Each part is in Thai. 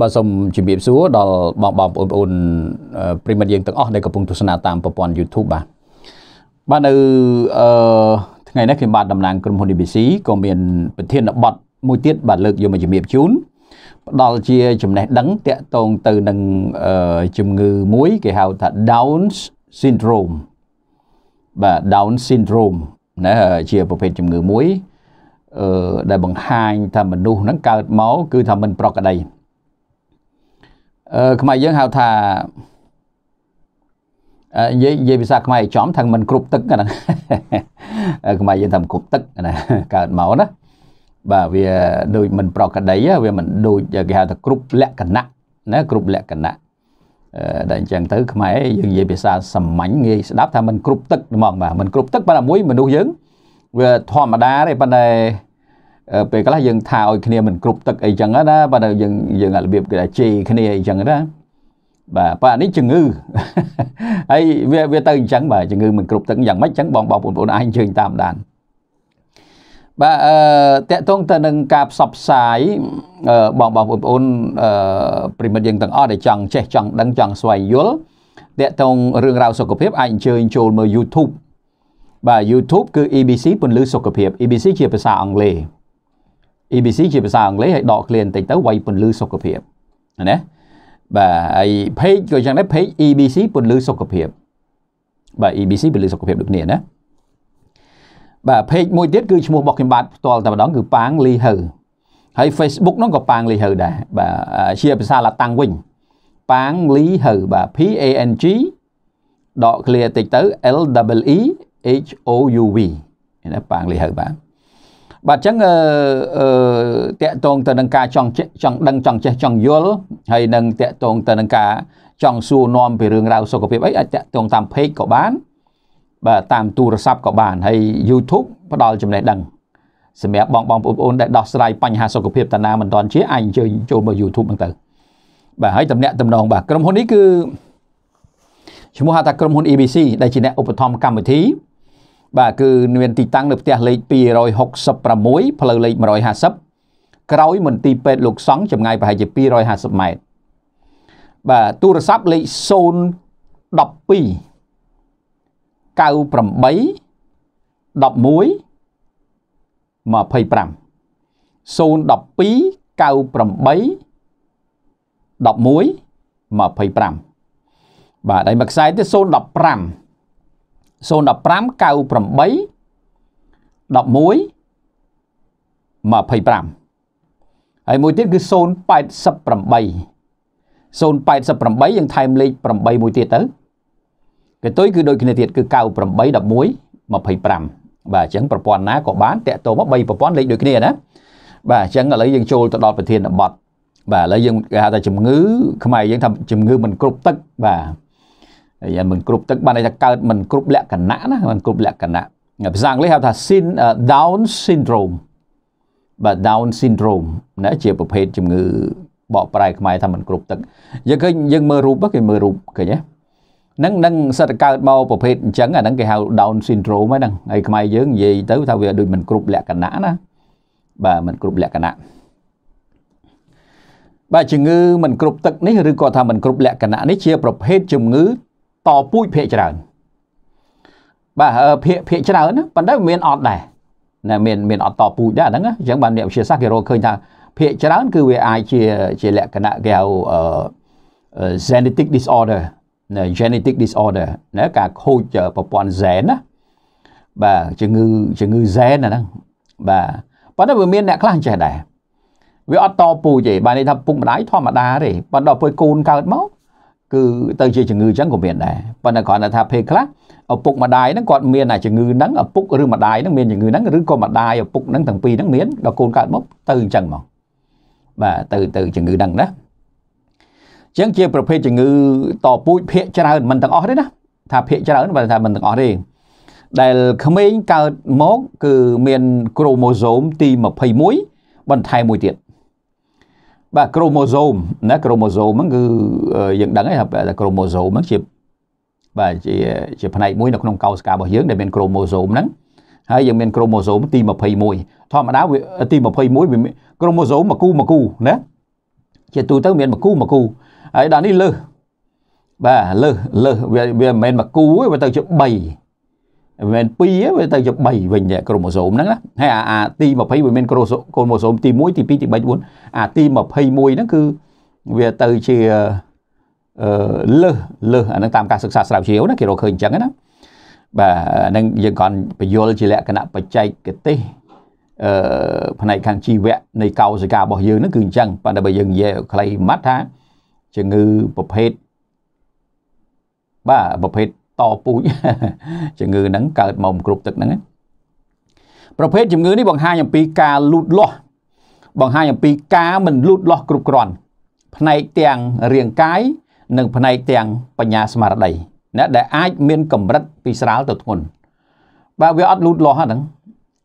บางสมจิบสู้ดอลบางอุ่นปริมาณยังตั้งออกในกระปุกทุสนาตามประปอนยูทูบบ้านเออไงนะคือบาดดำนางกรมหุ่นดีบีซีก็มีเป็นเทียนบดมุ้ยเทียนบาดเลือกอยู่มาจิบชูนดอลเชียจุ่มไหนดังเตะตรงตื่นดังจุ่มงือมุ้ยเกี่ยวกับ Down's Syndrome แบบ Down's Syndrome นะเชียประเภทจุ่มงือมุ้ยได้บางไฮทำมันดูนั่งเกิดเมาคือทำมันปลอกกระไดขมายยังหาทาเยบิซาขมายจอมทางมันกรุบตึกกันนะขมายยังทำกรุบตึกนะเกิดเมานะบ่าเวียโดยมันปลอกกระไดเวียมันโดยจะหาทากรุบแหลกกันนะนะกรุบแหลกกันนะได้จังเต๋อขมายยังเยบิซาสมัยเงี้ยดับทำมันกรุบตึกมองบ่ามันกรุบตึกมันมุ้ยมันดูยังเวลาทอมมาได้เลยปันใดไปก็แล้วยังทาวคเนียมันกรุบตึกไอ้จังนะปันใดยังอะไรแบบกระจีคเนียไอ้จังนะบ่าปันนี้จึงงือไอ้เวลาจังบ่าจึงงือมันกรุบตึกอย่างไม่จังบองบองปนปนไอ้จึงตามด่านบ่าแต่ต้องแต่หนึ่งกาบสับสายบองบองปนปนปริมาณยังต่างอ้อได้จังเชจังดังจังสวยยุ่งแต่ต้องเรื่องราวสุขภาพไอ้จึงโจมมายูทูบบ่า YouTube คือ EBC ปนลือสุขภาพ EBC เชียร์ภาษาอังกฤษ EBC เชียร์ภาษาอังกฤษให้ดอกเรียนแต่เต้าไวปนลือสุขภาพนะบ่าไอ้เพจก็ยังได้เพจ EBC ปนลือสุขภาพบ่า EBC ปนลือสุขภาพดุกเนี่ยนะบ่าเพจมวยเด็ดคือชั่วโมงบอกกันบาทตอนแต่ดอกคือปางลีเฮอร์ให้ Facebook น้องก็ปางลีเฮอร์ได้บ่าเชียร์ภาษาละตังวิ่งปางลีเฮอร์บ่า PANG ดอกเรียนแต่เต้า LWE HOUV นะปางเลยเหรอบ่าจังเตะตรงตะนังกาจังเจจังยลให้นังเตะตรงตะนังกาจังสู้นอมไปเรื่องราวสุขภาพไอ้เตะตรงตามเพจก็บ้านบ่าตามตัวซับก็บ้านให้ YouTube พอดอลจำได้ดังสมัยบองโอนได้ดอกสไลปัญหาสุขภาพตะนามันตอนเชื่อไอ้เจอโจมมา YouTube บางเต๋อบ่าให้ตำแหน่งตำนองบ่ากรมคนนี้คือชั่วโมงหาตากรมคน EBC ได้จีเนะอุปธรรมกรรมวิธีบ่าคือเวียนตีตั้งเดือบเตะเลยปี160 ประมุยพลอยเลย150กร้อยมันตีเป็ดลูกสองจำไงไปหายจีปี150 เมตรบ่าตู้รศัพท์เลยโซน10 ปี 9 8 10 มุยมาพายปรำโซน10 ปี 9 8 10 มุยมาพายปรำบ่าได้มักใส่ที่โซน10 ปรำโซน10 ปรำ 9 8 10 มุยมาพายปรำไอ้มวยเตี้ยคือโซน8 ปรำ 8โซน8 ปรำ 8ยังไทม์เลย8 ปรำ 8มวยเตี้ยเต๋อแต่ตัวคือโดยคะแนนเตี้ยคือ9 ปรำ 8 10 มุยมาพายปรำบ่าจังประปอนนะก็บ้านแต่ตัวมัดใบประปอนเลยโดยคะแนนนะบ่าจังอะไรยังโจลตลอดประเทศบอดบ่าแล้วยังแต่จมงื้อทำไมยังทำจมงื้อมันกรุบตึกบ่าอย่างมันกรุบตึกบ้านในจะเกิดมันกรุบแหลกกันนะมันกรุบแหลกกันนะภาษาอังกฤษเขาถ้าซิน Down Syndrome แบบ Down Syndrome นะเจียประเภทจมงือบอกปลายขมายทำมันกรุบตึกยังเคยยังมือรูปบ้างเคยมือรูปเคยเนี่ยนั่งสัตว์เกิดมาประเภทจังอ่ะนั่งเคยเขา Down Syndrome ไหมนั่งไอ้ขมายเยอะเยอะแต่ถ้าเวลาดูมันกรุบแหลกกันนะแบบมันกรุบแหลกกันนะแบบจมงือมันกรุบตึกนี่หรือก็ทำมันกรุบแหลกกันนะนี่เจียประเภทจมงือต่อปุ้ยเพจราบ่าเพจรานะปันได้เมียนออดได้นะเมียนออดต่อปุ้ยได้นั่งนะอย่างบางเนี่ยเชียร์ซักเกโรเคยทางเพจราคือเวไอเชียร์แหลกกันนะเกี่ยวgenetic disorder นะ genetic disorder นะการโคจรประปอนแสนนะบ่าจะงือแสนนะนั่งบ่าปันได้เมียนเนี่ยคลั่งใจได้เวออดต่อปุ้ยเจี๋ยบางเนี่ยทำปุ่มได้ทอมมาได้เลยปันดอกปุ้ยกูนเกิดมั้งคือเตยเชี่ยจะงือจังก็เมียนได้ปัญหาก่อนถ้าเพคละเอาปุกมาได้นั่งก่อนเมียนไหนจะงือนั่งเอาปุกหรือมาได้นั่งเมียนจะงือนั่งหรือก็มาได้เอาปุกนั่งทั้งปีนั่งเมียนเราโกนการมบเตยจังมองบ่าเตยจะงือดังนะจังเชี่ยประเภทจะงือต่อปุ้ยเพจรามันต่างออกได้นะถ้าเพจรามันถ้ามันต่างออกได้แต่ขมิ้นการมบคือเมียนโครโมโซมตีมาพายมุ้ยบันไทยมุ้ยเตี้ยบ่าโครโมโซมนะโครโมโซมมันคืออย่างดังไอ้ครับแต่โครโมโซมมันเจ็บบ่าเจ็บภายในมุ้ยนักน้องเกาสกาบอกเยอะแต่เป็นโครโมโซมนั้นให้ยังเป็นโครโมโซมตีมาพายมุ้ยทอมมาดาวตีมาพายมุ้ยโครโมโซมมากู้นะ chỉ tụi tao miền mà cu ấy đàn đi lơ bà lơ về miền mà cu ấy về tao chụp bầy về pi ấy về tao chụp bầy về nhẹ chromosome đó hay à ti mà phi về miền chromosome ti muối ti pi ti bảy bốn à ti mà phi muối nó cứ về tao chỉ lơ anh đang tam ca sạc sào chiếu nó kiểu đồ khởi chẳng ấy đó bà đang giờ còn phải vô chỉ lẽ cái nắp phải chạy cái tê này càng chi vẽ này cầu sẽ cả bỏ dư nó cường chân và bây giờ về lấy mắt ha chừng ngư bập hết ba bập hết to pui chừng ngư nắng cợt mồm cục tực nắngประเภทจำเงือนี่บางห้าอย่างปีกาลูดล้อบางห้าอย่างปีกามันลูดล้อกรุบกรอนภายในเตียงเรียงกายหนึ่งภายในเตียงปัญญาสมาร์ทใดเนี่ยได้ไอ้เมียนกำรัดปีสาวตัวทนบาเวอดลูดล้อฮะนั่ง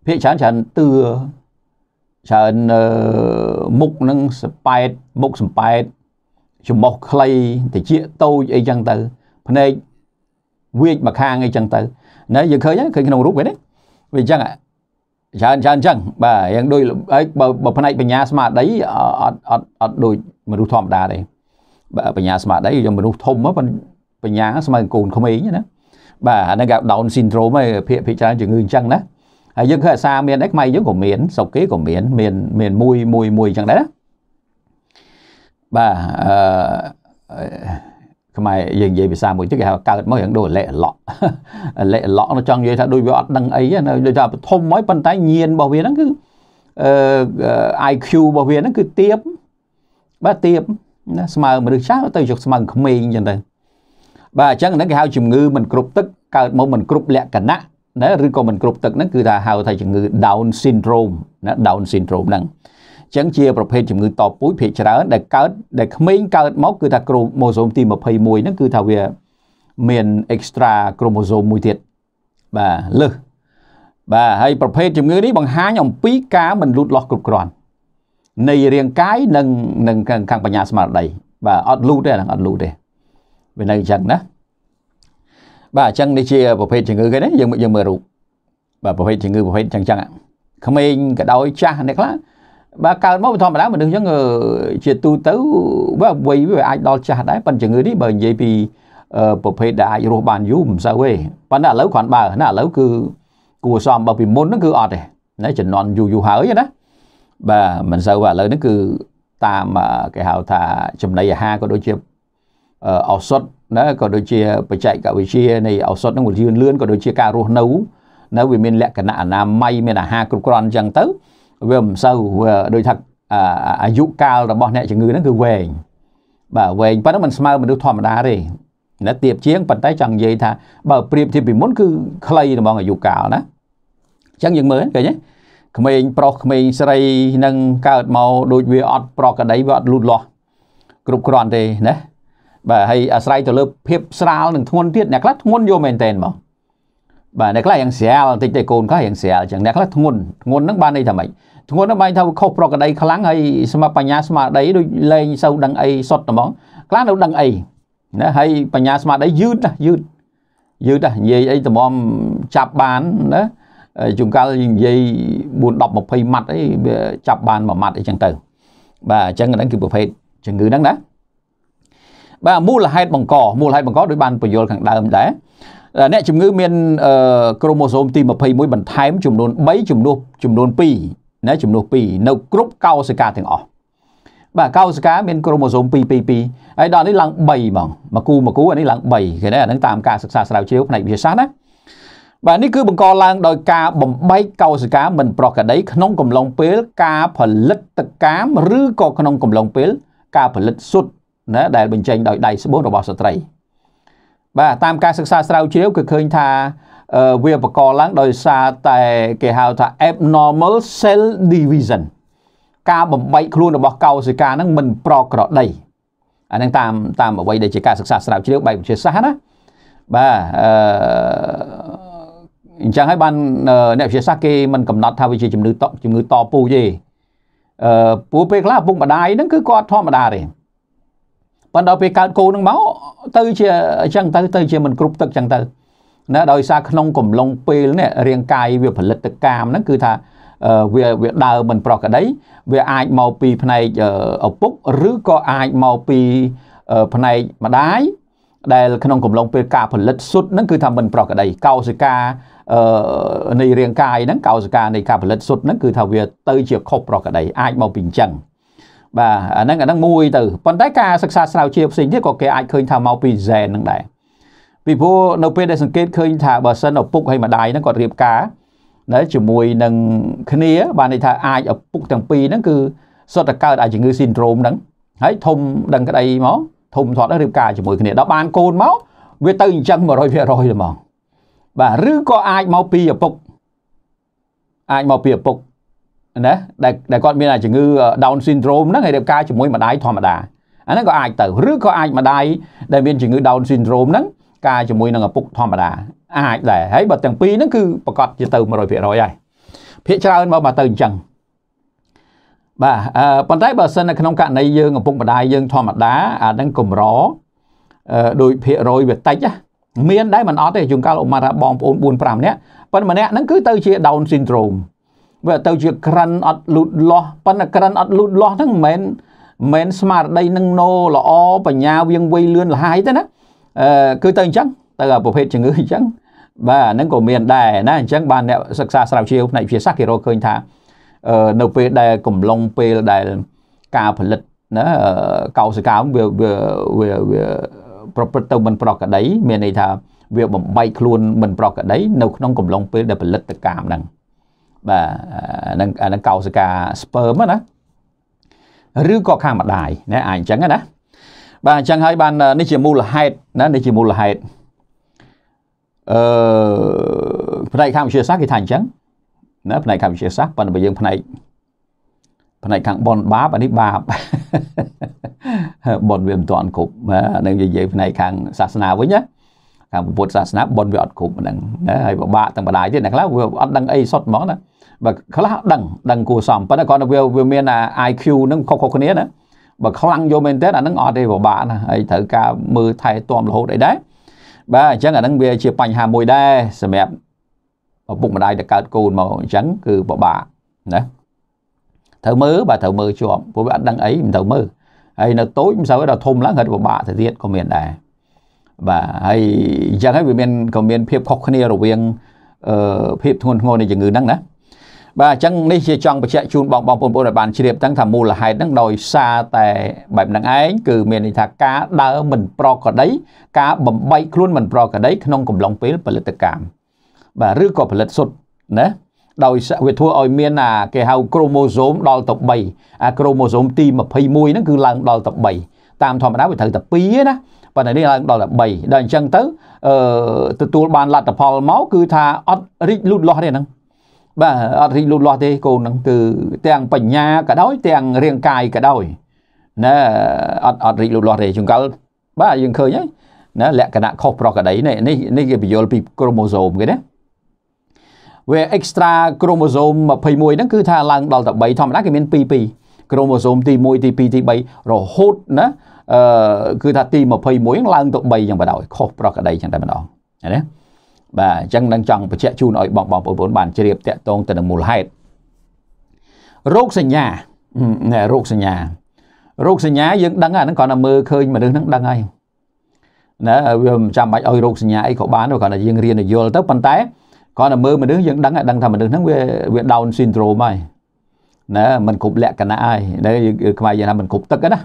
เพชรฉันตื่อฉันมุกนั่งสไปด์มุกสไปด์จุดหมอกใครแต่เชี่ยโตไอ้จังเตอร์ภายในเวทมาค้างไอ้จังเตอร์เนี่ยยังเคยนะเคยขนมรูปไว้เนี่ยเวทจังอ่ะฉันบ่ายังโดยไอ้บ่ภายในปัญญาสมาร์ทได้อดโดยมนุษย์ธรรมดาเลยบ่ปัญญาสมาร์ทได้ยังมนุษย์ธรรมว่าปัญญาสมาร์ทกูนเขาไม่อย่างนั้นบ่าในกับ Down Syndrome ไอ้เพชรฉันจึงอื่นจังนะdân khởi xa miền ếch may dân của miền sọc kế của miền mùi chẳng đấy đó bà cái mày dừng dây bị xa mùi chứ kìa cao mới hiện đồ lệ lọ nó chọn vậy thôi đôi vợ đằng ấy đôi giờ thông mới bàn tay nhiên bảo vệ nó cứ IQ bảo vệ nó cứ tiếp bắt tiếp mà được sát tới chục mà không miền chẳng đấy bà chẳng nó cái hao chìm ngư mình cụp tức cao mẫu mình cụp lẹ cả nátนั่นหรือก็มันกรุบตึกนั่นคือถ้าหาวไทยจมือ Down Syndrome นะ Down Syndrome นั่นจังเชียประเภทจมือต่อปุ้ยเพชรได้เกิดได้ขมิ้นเกิดม็อกคือถ้าโครโมโซมที่มาพยมวยนั่นคือถ้าเวียเมียน extra โครโมโซมมวยเทียดบ่าเลือบ่าให้ประเภทจมือนี้บางหางอย่างปีกามันลุดล็อกกรุบกรอนในเรียงกายหนึ่งข้างปัญญาสมาร์ทใดบ่าอัดลูดได้หลังอัดลูดได้เป็นในจังนะบ่าจังได้เชียประเภทจมือกันเนี่ยยังมือรูปบ่าประเภทจมือประเภทจังอ่ะขมิ้นกระดอยจ้าเนี่ยครับบ่าการมอทอมมาแล้วมันดึงจังเชียตูเต้าว่าวัยว่าไอ้ดอยจ้าได้ปันจมือนี่บ่าเยปีประเภทได้โรบานยูมซาเว่ปันน่ะเล้าขวัญบ่าน่ะเล้าคือกูซ้อมบ่าปีมนนั่นคืออดเลยนั่นจะนอนอยู่หายอย่างนั้นบ่ามันซาว่าเล้านั่นคือตามไอ้หาวท่าจำได้ห้าก็โดยเชียเอาสดนะก็โดยเชียไปใจกับวิเชียในเอาสดนั่งหุ่นยืนเลื่อนก็โดยเชียการรู้นู้นะวิมินแหลกขณะนาไม่ไม่หนาห้ากรุกรอนจังเต้เวิมเศร้าโดยทักอายุเก่าแต่บอกเนี่ยจะเงยนั่นคือเวงบ่าเวงปั้นมันสมาร์มันดูทอมดาเลยนะเตียบเชียงปั้นใต้จังเย่ท่าบ่าเปรียบที่ปีมุ้นคือใครแต่บอกอายุเก่านะจังยังเหมือนกันเนี่ยขมิ้นปลอกขมิ้นใส่นั่งกาดเมาโดยเวียดปลอกกระไดเวียดลุดหลอกรุกรอนเลยนะบ่าให้อาศัยตัวเลือกเพียบสาวหนึ่งทวนเทียดเนี่ยคลัดทวนโยเมนเตนบ่บ่าเนี่ยคลัดอย่างเสียติดใจโกนคลัดอย่างเสียจังเนี่ยคลัดทวนนักบ้านได้ทำไมทวนนักบ้านเท่าครบรอกระไดครั้งไอ้สมาปัญญาสมาได้โดยเลยเศร้าดังไอ้สดนะมองคลัดเราดังไอ้นะให้ปัญญาสมาได้ยืดนะเย่ไอ้ตัวมอมจับบานนะจุงกาเย่บุญดอกมาพยมัดไอ้จับบานมามัดไอ้จังเตอบ่าจังนั้นคือประเภทจังเงือนั่งนะบ่ามูลเหตุบังก่อโดยบันประโยชน์ขังเดิมได้เนี่ยจำนวนเมียนโครโมโซมตีมาพยมวยบันไทม์จำนวนใบจำนวนปีนะจำนวนปีในกรุ๊ปเก้าสกาถึงออกบ่าเก้าสกาเมียนโครโมโซมปีไอ้ตอนนี้หลังใบบังมากูอันนี้หลังใบแค่นี้นั่งตามการศึกษาสาวเชียวในวิทยาศาสตร์นะบ่านี่คือบังก่อหลังโดยการบ่มใบเก้าสกาเหมือนปลอกกระไดขนมกำลังเปลือกกาผลิตตะกามหรือก่อขนมกำลังเปลือกกาผลิตสุดนะได้เป็นเจนโดยได้สมบูรณ์ระบบสตรีบ่าตามการศึกษาสาวเชียวก็เคยท่าเวียประกอบหลังโดยซาแต่เกี่ยวกับ abnormal cell division การบ่มใบครูนระบบเก่าสิการนั้นมันปลอกกระไดอันนั้นตามเอาไว้ในการศึกษาสาวเชียวใบเชื้อสายนะบ่าจังให้บันเนี่ยเชื้อสายกี่มันกำหนดทางวิจัยจำนวนต่อปูเย่ปูเปกล้าปุ่มมาได้นั่นคือกอดท่อมาได้เลยปันดาวไปการโกนังเมาตื้อเชี่ยจังตื้อเชี่ยมันกรุบตึกจังตื้อนะโดยซาขนมกลมลงเปลเนี่ยเรียงกายเวียผลิตกรรมนั่นคือถ้า ไปพวกនៅពេលដែលសង្កេតឃើញថាបើសិនឪពុកឲ្យម្ដាយហ្នឹងគាត់រៀបការ Down Syndrome ហ្នឹងឲ្យរៀបការជាមួយម្ដាយធម្មតាអាហ្នឹងក៏អាចទៅឬក៏អាចម្ដាយដែលមានជំងឺ Down Syndrome ហ្នឹង ការជាមួយនឹងឪពុកធម្មតាអាចដែរហើយបើទាំងពីរហ្នឹងគឺប្រកាសជាទៅ Down Syndrome វាទៅជាក្រាន់អត់លូតលាស់ប៉ុន្តែក្រាន់អត់លូតលាស់ហ្នឹងមិនមែនស្មារតីនឹងណោល្អបញ្ញាវៀងវៃលឿនលហើយទេណា គឺទៅអញ្ចឹងតើប្រភេទជំងឺអញ្ចឹងបាទហ្នឹងក៏មានដែរណាអញ្ចឹងបានអ្នកសិក្សាស្រាវជ្រាវផ្នែកវិទ្យាសាស្ត្រគេរកឃើញថានៅពេលដែលកំឡុងពេលដែលកោសិកាវាប្រព្រឹត្តទៅមិនប្រក្រតីមានន័យថាវាបំបីខ្លួនមិនប្រក្រតីនៅក្នុងកំឡុងពេលដែលផលិតកម្មហ្នឹងបាទហ្នឹងអានឹងកោសិកាស្ពឺមណាឬក៏ខាងម្ដាយណាអាចអញ្ចឹងណា បាទអញ្ចឹងហើយបាននេះជាមូលហេតុណានេះជាមូលហេតុផ្នែកខាងវិទ្យាសាស្ត្រគេថាអញ្ចឹងណាផ្នែកខាងវិទ្យាសាស្ត្រប៉ុន្តែបើយើងផ្នែកខាងបនបាបអានេះបាប បើខ្លាំងយកមែនតើអានឹងអត់ទេពិបាកណាហើយត្រូវការមើលថែទាំរហូតអីដែរបាទអញ្ចឹងអានឹងវាជាបញ្ហាមួយដែរសម្រាប់ឪពុកម្ដាយដែលកើតកូនមកអញ្ចឹងគឺពិបាកណាត្រូវមើលបាទត្រូវមើលជាប់ព្រោះវាអត់ដឹងអីមិនត្រូវមើលហើយនៅតូចមិនសូវឲ្យដល់ធំឡើងហើយពិបាកទៅទៀតក៏មានដែរបាទហើយអញ្ចឹងហើយវាមានភាពខុសគ្នារវាងភាពធ្ងន់ធ្ងរនៃជំងឺហ្នឹងណា បាទអញ្ចឹងនេះជាចង់បញ្ជាក់ជូនបងប្អូនពលរដ្ឋបានជ្រាបទាំងថាមូលហេតុហ្នឹងដោយសារតែបែបហ្នឹងឯងគឺមានន័យថាការដើមមិនប្រក្រតីការបំបីខ្លួនមិនប្រក្រតីក្នុងកំឡុងពេលផលិតកម្មបាទឬក៏ផលិតសុទ្ធណាដោយវធឲ្យមានអាគេហៅ បាទអត់រីកលូតលាស់ទេកូនហ្នឹងគឺទាំងបញ្ញាក៏ដោយទាំងរាងកាយក៏ដោយណាអត់រីកលូតលាស់ទេចង្កល់បាទយើងឃើញហើយណាលក្ខណៈខុសប្រក្រតីនេះនេះគេពយល់ពី Extra Chromosome 21 ហ្នឹងគឺថាឡើងដល់ទៅ3ធម្មតាគេមាន 22 Chromosome ទី 1 ទី 2 ទី 3 រហូតណាគឺថាទី 21 ហ្នឹងឡើងទៅ 3 ចឹងបណ្ដោយខុសប្រក្រតីចឹងតែម្ដងណា បាទអញ្ចឹងនឹងចង់បញ្ជាក់ជូនឲ្យបងប្អូនបានជ្រាបតាក់ទងទៅនឹងមូលហេតុរោគសញ្ញារោគសញ្ញាយើងដឹងអាហ្នឹងគ្រាន់តែមើលឃើញមនុស្សហ្នឹងដឹងហើយណាវាមិនចាំបាច់ឲ្យរោគសញ្ញាអីក៏បានគ្រាន់តែយើងរៀនយល់ទៅប៉ុន្តែគ្រាន់តែមើលមនុស្សយើងដឹងអាដឹងថាមនុស្សហ្នឹងវា Down Syndrome ហើយ ណាມັນគ្រប់លក្ខណៈហើយដែលខ្មែរយើងថាມັນគ្រប់ទឹកណា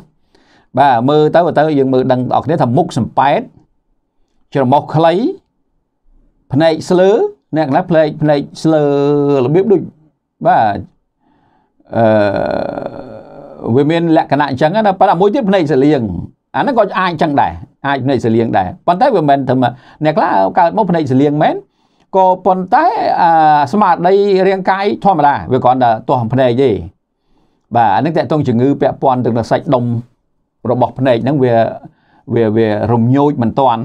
បាទមើលទៅយើងមើលដឹងបងប្អូនគ្នាថាមុខសំប៉ែត ច្រមុះខ្លីផ្នែកស្លើអ្នកណាផ្នែកស្លើរបៀបដូចបាទវាមានលក្ខណៈអញ្ចឹងណាប៉ុន្តែអាមួយទៀតផ្នែកសលៀងអាហ្នឹងក៏អាចអញ្ចឹងដែរអាចផ្នែកសលៀងដែរប៉ុន្តែវាមិនតែម្នាក់ខ្លះកើតមកផ្នែកសលៀងមែនក៏ប៉ុន្តែស្មារតីរាងកាយធម្មតាវាគ្រាន់តែទាស់ផ្នែកទេបាទអាហ្នឹងតែកតងជំងឺពាក់ព័ន្ធទៅនឹងសាច់ដុំរបបផ្នែកហ្នឹងវារំញោចមិនតាន់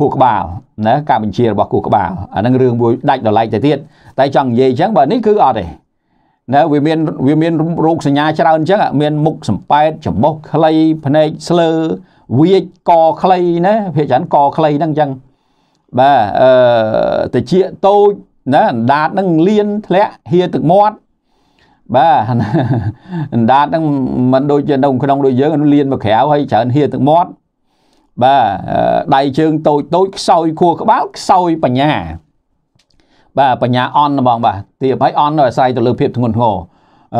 ខួរក្បាលណាការបញ្ជារបស់ខួរក្បាលអានឹងរឿងមួយដាច់ដោយឡែកទៅទៀតតែចង់និយាយអញ្ចឹងបើនេះគឺអត់ទេណាវាមានរោគសញ្ញាច្រើនអញ្ចឹងមានមុខសំប៉ែតច្រមុះខ្លីភ្នែកស្លើវាកខ្លីណាភាគច្រើនកខ្លីហ្នឹងអញ្ចឹងបាទតិចតូច นะดาดนั่งเลียนแท้เฮียตึกมอดบ้าดาดนั่งมันโดยจะดงขนมโดยเยอะมันเลียนมาแขวให้เฉินเฮียตึกมอดบ้าได้เชิงtôi soi cua các bác soi bà nhà on bằng bà thì phải on rồi sai từ lừa phép ngôn hồ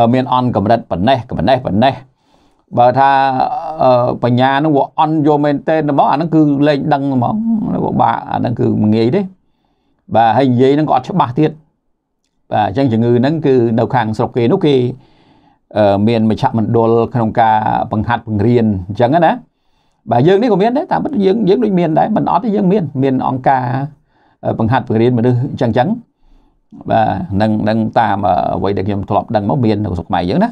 miền on cầm đất phần này bà tha bà nhà nó gọi on vô men tên nó bảo anh nó cứ lên đăng món bà anh nó cứ nghĩ đấy bà hình gì nó gọi cho bà thiệt bà chẳng chừng người nó cứ đầu hàng sọc kia nó kia miền mà chạm mình đồ không ca bằng hạt bằng riền chẳng á nè bà dương đấy có miền đấy ta bắt dương đối miền đấy mình nói tới dương miền on ca bằng hạt bằng riền mà đưa chẳng chẳng bà nâng ta mà vậy được nhầm thọp đăng máu miền thuộc mày dưỡng đó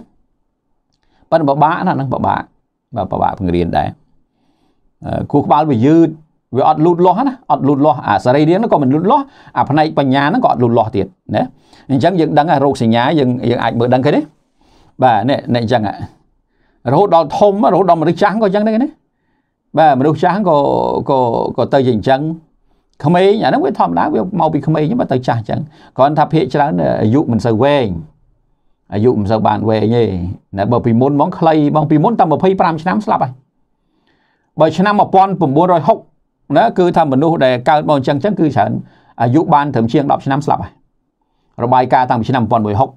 ปัจจุบันนั่นนั่งปะบ้าเพิ่งเรียนได้ครูบ้านไปยืดไปอดลุดล้อนะอดลุดล้อสไลด์เรียนนั่นก็มันลุดล้อภายในปัญญานั่นก็อดลุดล้อติดเนี่ยจังยังดังโรคสัญญายังไอ้เบิกดังแค่นี้บ่าเนี่ยในจังอ่ะโรคดอทมโรคดอมริช้างก็จังได้แค่นี้บ่ามันริช้างก็เตยยิงจังขมิ้นอย่างนั้นไปทำน้ำไปเมาไปขมิ้นยังมาเตยจังจังก่อนทับเพชรแล้วเนี่ยอายุมันเสวยอายุมันสบานเวนี่นะบ่ปีมนมองใครบางปีมนตั้งบ่พีปรามชนะสลับไปบ่ชนะมาปอนผมบัวรอยหกนะคือทำเหมือนดูแต่การมองจังจังคือฉันอายุบานถึงเชียงดอกชนะสลับไประบายการตั้งชนะปอนบ่อยหก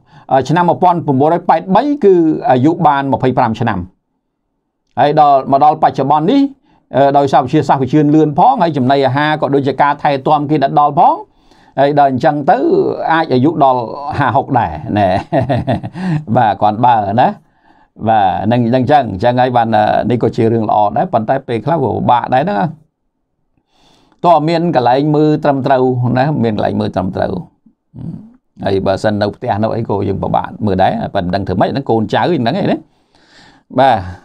ชนะมาปอนผมบัวรอยแปดใบคืออายุบานบ่พีปรามชนะไอ้ดอมาดอปัจจุบันนี้โดยสาวเชียร์สาวเชียร์เรือนพ้องไอ้จุ่มในฮะก็โดยจะการไทยตอมกินดัดดอพ้องđời chẳng tới ai ở giúp đo hà học đẻ nè và còn bà ở đó và nâng nâng chẳng ai bạn đi có chiều đường lọ đấy bàn tay về khác của bà đấy đó to miền cả lại mưa trầm trầu nè miền lại mưa trầm trầu ấy bà sân đầu tiên nó ấy cô dừng bà bạn mưa đấy bạn đang thử mấy nó cồn cháu gì đấy đấy bà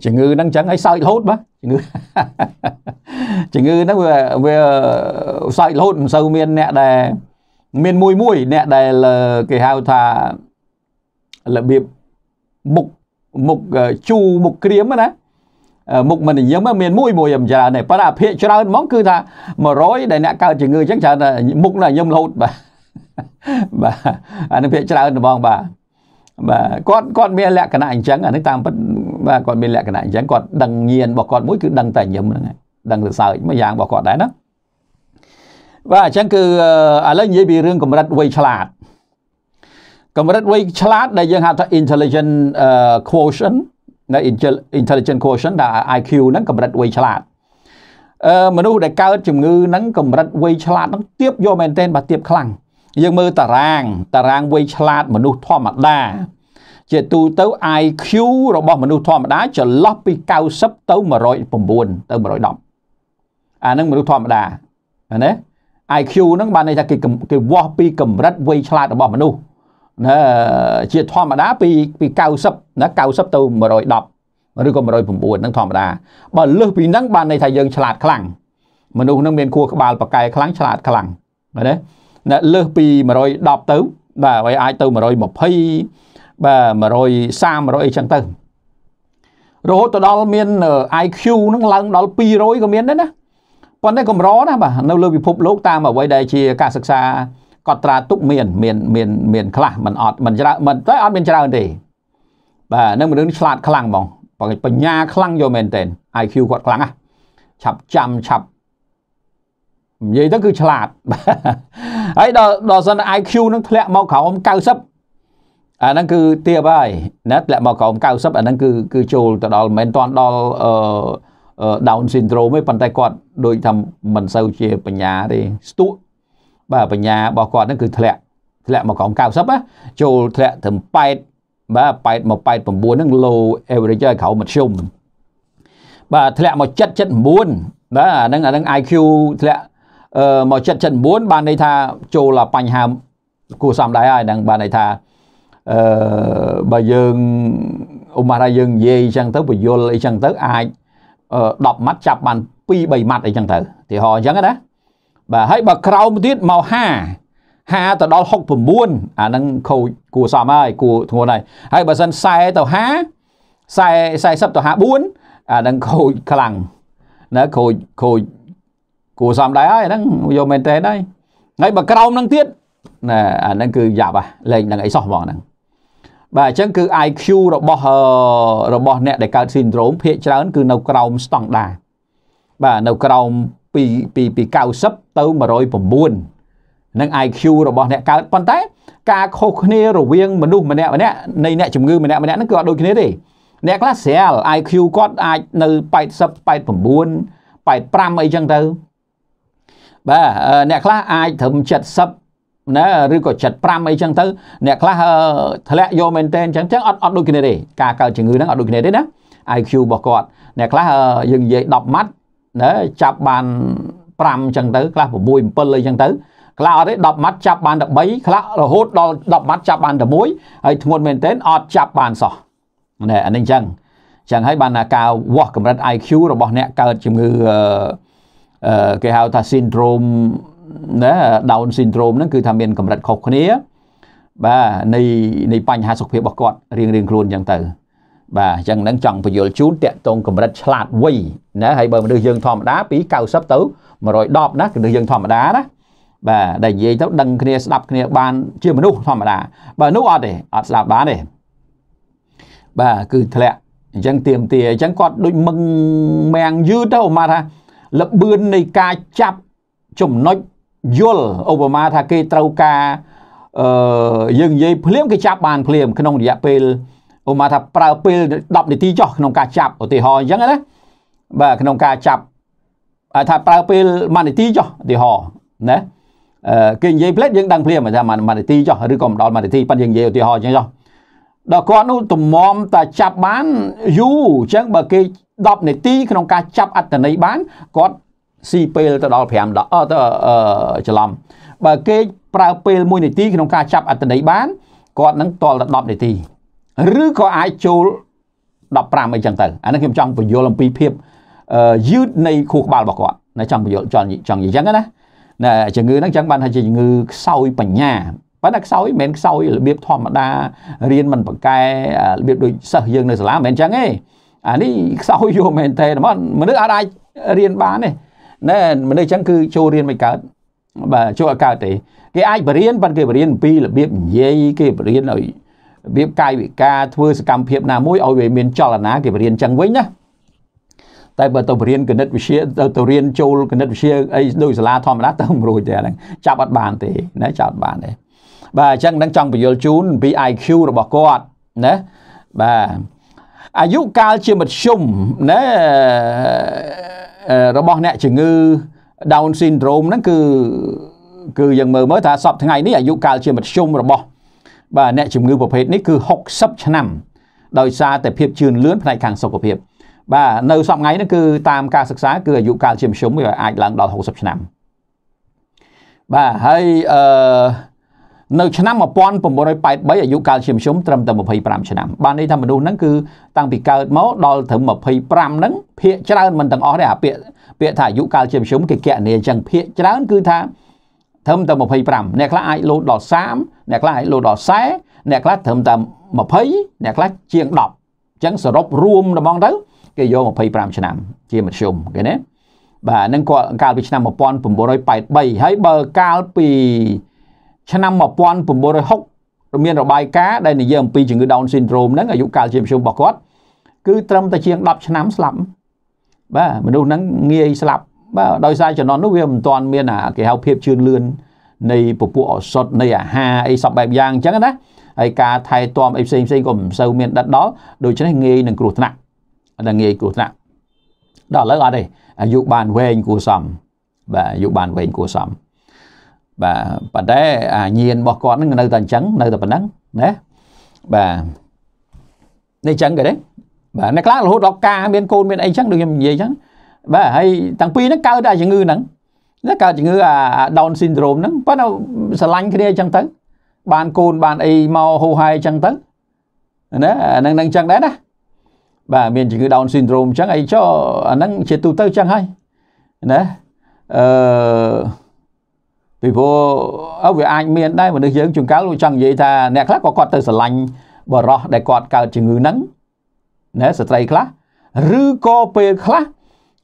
chỉ ngư đang chẳng ấy sai hốt mà chỉ ngư nó vừa sai hốt sâu miên nè đè miên mùi nè đè là cái hào thà là biệt mục chu mục kiếm đó mục mình giống mà miên mùi làm trà này phải là phê trà món cứ thà mà rối để nè cao chỉ ngư chắc chắn là mục là nhôm hốt bà anh phê trà nó bằng bà và con miền lẹ cả nại trắng ở nước tam bất và con miền lẹ cả nại trắng còn đằng nhiên bỏ con mũi cứ đằng tài nhầm này đằng được sợi mà giang bỏ con đấy đó và chẳng cứ ở lên dễ bị riêng của một đất quay chặt còn một đất quay chặt đây dương hạt intelligent quotient là intelligent quotient là IQ nắng còn một đất quay chặt mà nó để cao chừng ngư nắng còn một đất quay chặt nó tiếp vô maintain và tiếp khăngยังมือตารางวัยฉลาดมนุษย์ธรรมดาเจตูเต้า IQ เราบอกมนุษย์ธรรมดาจะล็อกไป90เต้า109เต้า110นั่นมนุษย์ธรรมดาเนี่ย IQ นั่นบ้านในจะกี่วัวปีกำรัดวัยฉลาดเราบอกมนุษย์เนี่ยเจธรรมดาปี90นะ90เต้า110หรือก็109นั่นธรรมดาบ่เลือกปีนั่นบ้านในไทยยังฉลาดคลั่งมนุษย์นั่นเป็นครัวกบาลปากกายคลั่งฉลาดคลั่งเนี่ยเลือกปีมาโดยดอกตื้อบ่าไว้ไอตื้อมาโดยหมกพีบ่ามาโดยซามมาโดยจังตื้อโรคตัวดอลเมียนไอคิวนั่งลังดอลปีโรยก็เมียนนั่นนะตอนนี้ก็ร้อนนะบ่าเราเลือกไปพบโลกตามมาไว้ได้เชียการศึกษากอตราตุกเมียนคละมันอดมันจะมันได้อดเมียนจะได้ดีบ่านั่นมันเรื่องฉลาดคลั่งมองปัญญาคลั่งโยเมนเตนไอคิวกดคลั่งอ่ะฉับจำฉับvậy đó cứ chặt ấy đó dân IQ nó lẹ màu khảo ông cao sấp à nó cứ tia bài nét lẹ màu khảo ông cao sấp à nó cứ trồi từ đó men toàn đó Down Syndrome với bàn tay quạt đôi thầm mình sâu chia bên nhà đi stu bà bên nhà bà quạt nó cứ lẹ màu khảo ông cao sấp á trồi lẹ thầm pay bà pay một pay tầm buồn nó low average khảo một chung bà lẹ màu chất buồn đó đang là đang IQ lẹ mà trận 4 bàn này tha trồ là bành hàm của xóm đáy ai đang bàn này tha bà dương ông bà dương dê chẳng tới bởi vô lại chẳng tới ai đọc mắt chạp bàn pi bày mặt ấy chẳng tới thì họ chẳng đó bà hãy bà khao một tiết màu ha tao đó học phẩm buôn đang khâu của xóm ai của thua này hãy bà dân sai tao há sai sắp tao há buôn đang khâu khẳng nó khâu กูสามได้นั่งโยเมนเตนได้ ngay bà cao năng tiết nè nên cứ giả bà lên là ngay sọ mỏng năng bà chẳng cứ IQ rồi bỏ nè để cao syndrome hiện ra cứ nấu cao stung đài bà nấu cao bị cao sấp tâu mà rồi bổn buồn nên IQ rồi bỏ nè cao quan tái cả khâu khné rồi viên mà đun mà nè này nè chủng ngư mà nè nó cứ đôi cái đấy đi nè class L IQ có ai nơi bảy sấp bảy bổn buồn bảy pram ấy chẳng đâu bà nè class ai thầm chật sấpนะหรือก็จัดปรามไอ้จังเตอเนี่ยคลาทะเลโยเมนเทนจังจังอดดูกินได้กาเกาจึงงือนั่งอดดูกินได้นะไอคิวบอกก่อนเนี่ยคลายังเย่ดับมัดนะจับบานปรามจังเตอคลาผมบุยเปิลเลยจังเตอคลาได้ดับมัดจับบานดับใบคลาเราโหดดับมัดจับบานดับบุยไอ้ทุนเมนเทนอดจับบานสอเนี่ยอันนี้จังให้บานกาวอกกับรัฐไอคิวเราบอกเนี่ยเกาจึงงือเกี่ยวกับซินโดรมนะดาวน์ซินโดรมนั่นคือทำเป็นกำลังขบคนนี้บ่าในปัญหาสุขภาพประกอบเรียงครูนอย่างเต๋อบ่าอย่างนั้นจังประโยชน์ชูนเตะตรงกำลังฉลาดวินะให้เบอร์มันดึงยังทอมด้าปีเก่าซับเต๋อมาลอยดอบนะดึงยังทอมด้านะบ่าได้ยินเต๋อดังคนนี้ดับคนนี้บานเชื่อมนุษย์ทอมด้าบ่านุษย์อะไรอัศดาบ้านเลยบ่าคือแถลยังเตรียมเตะยังกอดด้วยมึงแมงยืดเท่ามาท่าลับเบือนในกาจับจุ่มน้อยยุลโอบามาทาเกตรากายังยัยเพลียมกิจับบานเพลียมขนมเดียเปลโอมาทาปลาเปลดับในที่จ่อขนมกาจับโอติหอยังไงนะบ่าขนมกาจับทาปลาเปลมาในที่จ่อติหอนะเก่งยัยเพลียมยังดังเพลียมมาทามาในที่จ่อหรือกล่อมดอนมาในที่ปันยังยัยโอติหอยังจ่อดอกก้อนนู้ตุ่มมอมแต่จับบานยูจังบ่าเกดับในที่ขนมกาจับอัตในบ้านก้อนซีเปลต่อดอลแผนดอกจะลำบางเกย์ปลาเปลมวยในตีขนมกาจับอัตในบ้านก่อนนั้นต่อดอกในตีหรือก็ไอโจดอกปลาไม่จังเตออันนั้นคือจังประโยชน์ลำปีเพียบยืดในคู่บาลบอกก่อนในจังประโยชน์จังอย่างนั้นนะน่ะจะเงือนั่งจังบ้านให้จะเงือเศร้าปัญญาปัญญาเศร้าเหม็นเศร้าเบียบทอมดาเรียนมันปังไกเบียบโดยเสยยังในสลามเหม็นจังไงอันนี้เศร้าโยมเหม็นเทนมันนึกอะไรเรียนบ้านเนี่ยนั่นมันได้จังคือโชว์เรียนไม่เกิดบ่าโชว์อากาศแต่เกี่ยไอ้เรียนปันเกี่ยเรียนปีระเบียบเย่เกี่ยเรียนหน่อยเบียบกายวิกาทัวสกรรมเพียบนามวยเอาเวมินจอลนะเกี่ยเรียนจังไว้นะแต่บ่ตัวเรียนกันนัดวิเชียตัวเรียนโชว์กันนัดวิเชียไอ้โดยสลาทอมรัตต้องรู้แต่อะไรจับอัดบานแต่นะจับอัดบานเลยบ่าจังนั่งจังไปโยนจูนปีไอคิวระบอกกอดนะบ่าอายุการเชื่อมชุ่มนะเราบอกเนี่ยจึงคือ Down Syndrome นั่นคือยังเมื่อเมื่อถ้าสอบทั้งไงนี่อายุการเชื่อมชุ่มเราบอกบ่าเนี่ยจึงคือประเภทนี้คือ60ชั่นนำโดยซาแต่เพียบชื่นเลื้อนภายในคางสกปรกบ่าในสอบไงนั่นคือตามการศึกษาคืออายุการเชื่อมชุ่มแบบอาจหลังเรา60ชั่นนำบ่าให้ในชั่นนำมาป้อนผมบริไปใบอายุการเชื่อมชุ่มตรมแต่มาพยปรามชั่นนำบ้านนี้ทำมาดูนั่นคือตั้งปีเกิดเมาดอลถึงมาพยปรามนั้นเพียจราอันมันต่างอ๋อเนี่ยเพียถ่ายอายุการเชื่อมชุ่มเกี่ยเนี่ยจังเพียจราอันคือท่าทำแต่มาพยปรามเนี่ยคล้ายโลดอลซ้ำเนี่ยคล้ายโลดอลแซ่เนี่ยคล้ายทำแต่มาพยเนี่ยคล้ายเชียงดอกจังสรบรวมระมองเต้ก็โยมาพยปรามชั่นนำเชื่อมชุ่มกันเนี่ยบ้านนั้นก็การปีชั่นนำมาป้อนผมบริไปใบให้เบอร์การปีชั่นนำมาปอนผมบริหกเมียนระบายก้าได้ในเยี่ยมปีจึงคือดาวน์ซินโดรมนั้นอายุการเชื่อมชุ่มบอกว่าคือตรมตะเชียงดับชั่นนำสลับบ้ามันดูนั้นเงยสลับบ้าโดยสายจะนอนนุ่มเวียมตอนเมียนเกี่ยวเพียบชื่นเลือนในปุปุอสดในฮาไอสับแบบยางจังนะไอกาไทยตอมไอเซมเซกลมเซลเมียนดัดดอโดยใช้เงยหนึ่งกรุตนะนั่งเงยกรุตนะดอแล้วอะไรอายุบานเวงกูซัมบ้าอายุบานเวงกูซัมบ่าปัจจัยเงียนบอกก่อนนั่นในตอนจังในตอนปัจนั้นนะบ่าในจังกันเลยบ่าในคลาสเราดอกกาเมียนโกนเมียนไอจังดูยังไงจังบ่าให้ตั้งปีนั้นเกิดได้จากงูนั้นนักเกิดจากงูดาวน์ซินโดรมนั้นเพราะเราสลังขึ้นได้จังตั้งบานโกนบานไอมาโฮไฮจังตั้งนะนั่งจังได้นะบ่าเมียนจากงูดาวน์ซินโดรมจังไอช่อนั่งเชื่อตัวเต้าจังให้นะvì vô ở về ai miền đây mà được dưỡng trường cá luôn chẳng vậy ta nè khác có con từ lành bờ rọ để con cao chừng người nắng nè sợi dây khác rư co pe khác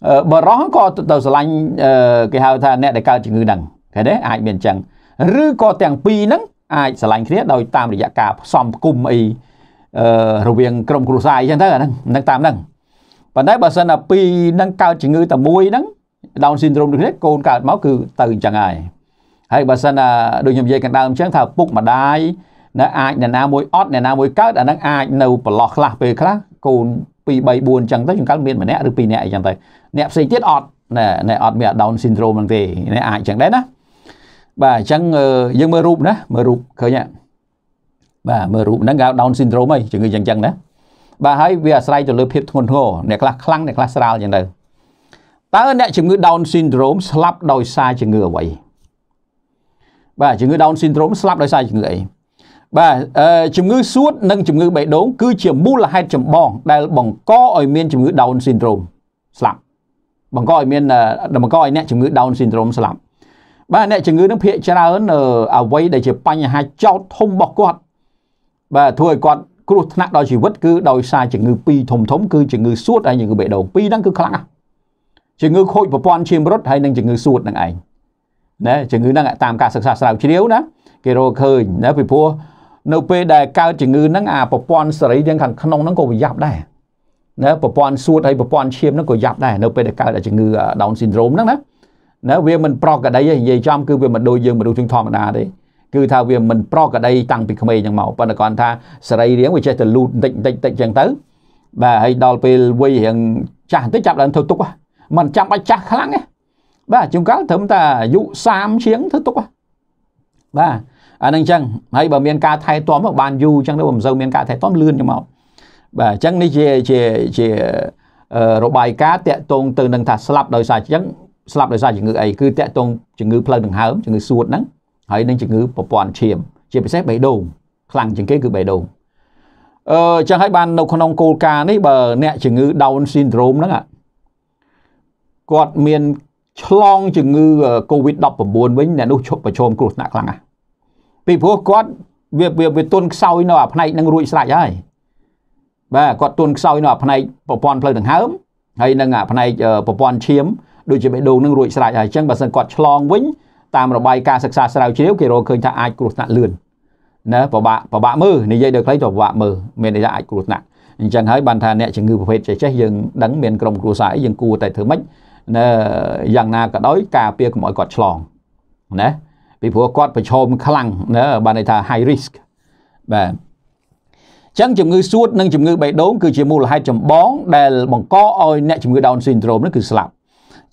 bờ rọ có từ lành cái hào ta nè để cao chừng người nắng cái đấy ai miền chẳng rư có tiền pi nắng ai sẽ lành khía đôi tam để giả cả xóm cùng ấy rồi viên cầm cù sai chẳng thế là nâng tam nâng và đấy bà sơn là pi nâng cao chỉ ngư tầm môi nắng Down syndrome được hết côn cả máu cừ từ chẳng ai hay bà sơn là đường nhầm dây càng đau chẳng thà phục mà đai nó ai nè na môi ót nè na môi cát là nắng ai nâu bờ lọt là về khác côn pi bay buồn chẳng tới chúng các miền mà nè được pi nè chẳng tới nè xây tiết ọt nè nè ọt mẹ Down syndrome bằng gì nè ai chẳng đấy đó bà chẳng dân mơ rụp đó mơ rụp khởi nhá bà mơ rụp nắng gạo Down syndrome ấy chỉ người chẳng đấy bà hãy về say cho lớp hiệp thôn hồ nè class khăng nè class rau chẳng đấy ta nè chỉ người Down syndrome slap đôi sai chỉ người vậy bà chỉ người Down syndrome slap đôi sai chỉ người bà chỉ người suốt nâng chỉ người bị đốn cứ chỉ mua là hai chấm bong đây bong co ở miền chỉ người Down syndrome slap bong co ở miền là bong co ở nè chỉ người Down syndrome slap bà nè chừng người nó phê chả ơn ở quay để chụp ảnh hai cháu thông bọc quạt bà thôi quạt cột nặng đòi chỉ vứt cứ đòi sai chừng người pi thùng thống cứ chừng người suốt hay những người bể đầu pi đang cứ khăng à chừng người khôi và quan chim rớt hay đang chừng người suốt đang ảnh đấy chừng người đang lại tam cả sạc sạc sào chi yếu đó kêu rồi khơi đấy vì pua nộp về đài cao chừng người đang à và quan sờ đấy đang thằng khăn ông đang còn bị dập đây đấy và quan suốt hay và quan chim nó còn dập đây nộp về đài cao là chừng người Down syndrome đó nếu việc mình pro cả đây vậy trong cứ việc mình đôi dương mình đôi chân thon mà đấy cứ thao việc mình pro cả đây tăng bị khmei chẳng màu và còn tha sợi riêng với chơi từ lùn tịnh chẳng tới bà hay đòi về quay hiện chả tới chạm là thôi tục quá mình chạm bạch chặt khăng ấy bà chúng cáo thấm ta dụ sam chiến thôi tục quá bà anh đang chăng hay bà miền ca thay toán một bàn du chăng đâu bầm dâu miền ca thay toán lươn chẳng màu bà chăng đi chè rồi bài cá tẹt tôn từ đằng thà slap đời xài chăng slap ដោយសារជំងឺអីគឺតាក់ទងជំងឺផ្លូវដង្ហើមជំងឺសួតហ្នឹងហើយនឹងជំងឺប្រព័ន្ធឈាមជាពិសេសបេះដូងខ្លាំងជាងគេគឺបេះដូងអញ្ចឹងហើយបាននៅក្នុងគោលការណ៍នេះបើអ្នកជំងឺ Down syndrome ហ្នឹងគាត់មានឆ្លងជំងឺ COVID-19 វិញអ្នកនោះប្រឈមគ្រោះថ្នាក់ខ្លាំងណាស់ពីព្រោះគាត់វាទុនខ្សោយនៅអាផ្នែកនឹងរួចស្រេចហើយបាទគាត់ទុនខ្សោយនៅអាផ្នែកប្រព័ន្ធផ្លូវដង្ហើមហើយនឹងអាផ្នែកប្រព័ន្ធឈាម ដូចជាបេះដូងនឹងរួចស្រេចហើយអញ្ចឹងបើសិនគាត់ឆ្លងវិញតាមរបាយការណ៍សិក្សាស្រាវជ្រាវគេរកឃើញថាអាចគ្រោះថ្នាក់លឿនណាប្របាក់មើលនិយាយដល់ខ្លីប្របាក់មើលមានន័យថាអាចគ្រោះថ្នាក់អញ្ចឹងហើយបានថាអ្នកជំងឺប្រភេទចេះយើងដឹងមានក្រុមគ្រួសារអីយើងគួរតែធ្វើម៉េចយ៉ាងណាក៏ដោយការពារកុំឲ្យគាត់ឆ្លងណាបានន័យថា high risk បាទ ចឹងជំងឺសួតនិងជំងឺបេះដូងគឺជាមូលហេតុចម្បងដែលបង្កឲ្យអ្នកជំងឺ Down syndrome នោះគឺស្លាប់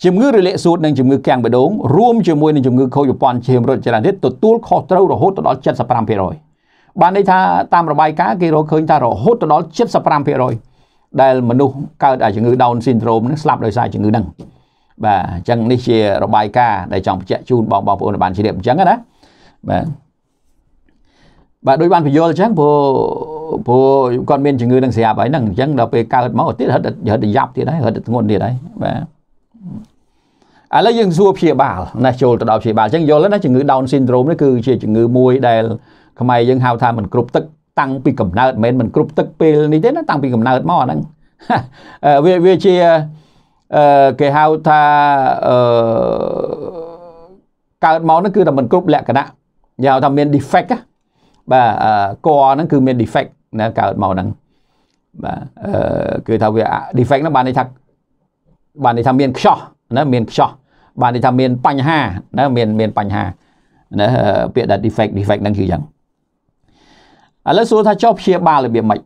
ជំងឺរលាកសួតនិងជំងឺកាំងបេះដូងរួមជាមួយនឹងជំងឺខូចប្រព័ន្ធឈាមរត់ចរន្តទៀតទទួលខុសត្រូវរហូតដល់ 75% បានន័យថាតាមរបាយការណ៍គេរកឃើញថារហូតដល់ 75% ដែលមនុស្សកើតជំងឺ Down syndrome នឹងស្លាប់ដោយសារជំងឺហ្នឹងបាទអញ្ចឹងនេះជារបាយការណ៍ដែលចង់បញ្ជាក់ជូនបងប្អូនបានជ្រាបអញ្ចឹងណាបាទ បាទដោយបានពយល់អញ្ចឹងព្រោះគាត់មានជំងឺនឹងស្រាប់ហើយហ្នឹងអញ្ចឹងដល់ពេលកើតមកអត់ទៀតហត់ហត់យ៉ាប់ទៀតហើយហត់ធ្ងន់ទៀតហើយបាទឥឡូវយើងសួរព្យាបាលណាចូលទៅដល់ព្យាបាលអញ្ចឹងយល់ណាជំងឺ Down syndrome នេះគឺជាជំងឺមួយដែលខ្មែរយើងហៅថាមិនគ្រប់ទឹកតាំងពីកំណើតមិនគ្រប់ទឹកពេលនេះទេណាតាំងពីកំណើតមកអាហ្នឹង វាជាគេហៅថាកើតមកហ្នឹងគឺតែមិនគ្រប់លក្ខណៈគេហៅថាមាន defect ណា បាទកហ្នឹងគឺមាន defect ណាកើតមកហ្នឹងបាទគឺថាវា defect ហ្នឹងបានន័យថាមានខ្យល់ណាមានខ្យល់បានន័យថាមានបញ្ហាណាមានបញ្ហាណាពាក្យថា defect ហ្នឹងគឺយ៉ាងឥឡូវសួរថាចុះព្យាបាលរបៀបម៉េច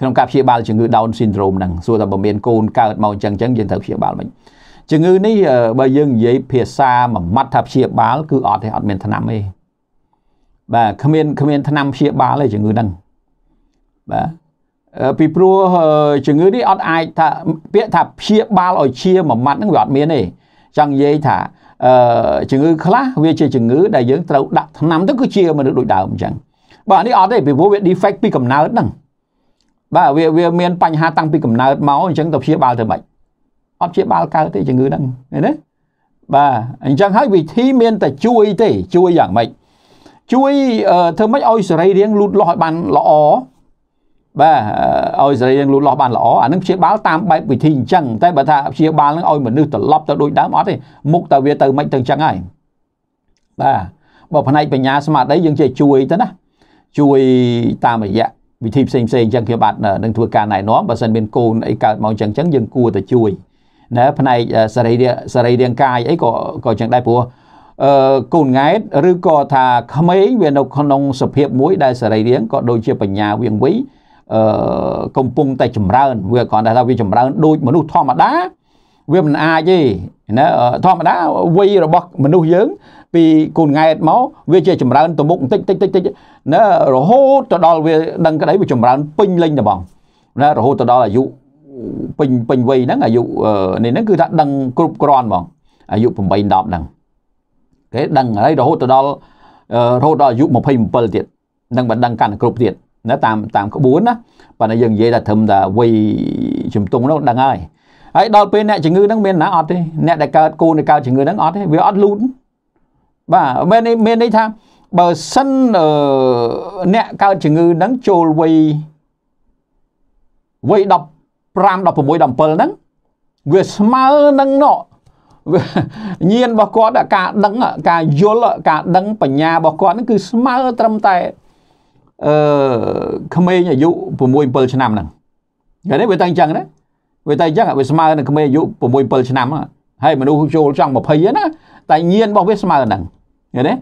ក្នុងការព្យាបាលជំងឺ Down syndrome ហ្នឹងសួរថាបើមានកូនកើតមកអញ្ចឹងយើងត្រូវព្យាបាលម៉េចជំងឺនេះបើយើងនិយាយភាសាមួយម៉ាត់ថាព្យាបាលគឺអត់មានថ្នាំទេ បាទគ្មានថ្នាំព្យាបាលទេជំងឺហ្នឹងបាទពីព្រោះជំងឺនេះអត់អាចថាពាក្យថាព្យាបាលឲ្យជាមួយម៉ាត់ហ្នឹងវាអត់មានទេចង់និយាយថាជំងឺខ្លះវាជាជំងឺដែលយើងត្រូវដាក់ថ្នាំទៅគឺជាមនុស្សដូចដើមអញ្ចឹងបាទនេះអត់ទេពីព្រោះវា defect ពីកំណើតហ្នឹងបាទវាមានបញ្ហាតាំងពីកំណើតមកអញ្ចឹងទៅព្យាបាលទៅម៉េចអត់ព្យាបាលកើតទេជំងឺហ្នឹងឃើញទេបាទអញ្ចឹងហើយវិធីមានតែជួយទេជួយយ៉ាងម៉េចជួយធ្វើម៉េចឲ្យសរីរាង្គលូតលាស់ឲ្យបានល្អ Côn ngái rư có thà không ấy về nông nông sập hiệp mũi đại sở đại điển có đôi chia bằng nhà viên quý công pung tại chùm ra vừa còn đại tao vi chùm ra đôi mà nút thò mà đá vừa mình ai gì nó thò mà đá quay rồi bọc mình nút dướng vì côn ngái máu vừa chơi chùm ra tụi mông tích tích tích tích nó rồi hô tụi đó về đằng cái đấy bị chùm ra pin lên là bằng nó rồi hô tụi đó là dụ pin pin quay nó là dụ nên nó cứ đằng cột cron bằng dụ phòng bay đọp đằng cái đằng ở đây đó hỗ trợ đó dụ một hình bờ tiệt đằng bạn đằng cản cột tiệt nó tạm tạm có bốn á và nó dừng dây là thầm là quay chùm tung nó đằng ai ấy đào bên này chỉ người đằng bên ná ọt đi nè đại ca cô này cao chỉ người đằng ọt đấy vì ọt luôn và bên đây tham bờ sân nè cao chỉ người đằng trồi quay quay đọc ram đọc một mũi đầm bờ đằng vừa smart đằng nọ nhiên bà con đã cả đấng cả dồn cả đấng bà nhà bà con nó cứ smart trầm tay không ai nhà dụ của môi bờ năm nè cái đấy về tăng chẳng đấy về tay chắc là về smart là không ai dụ của môi bờ năm hay mà đâu cho trong một phây á tại nhiên bao biết smart nè cái đấy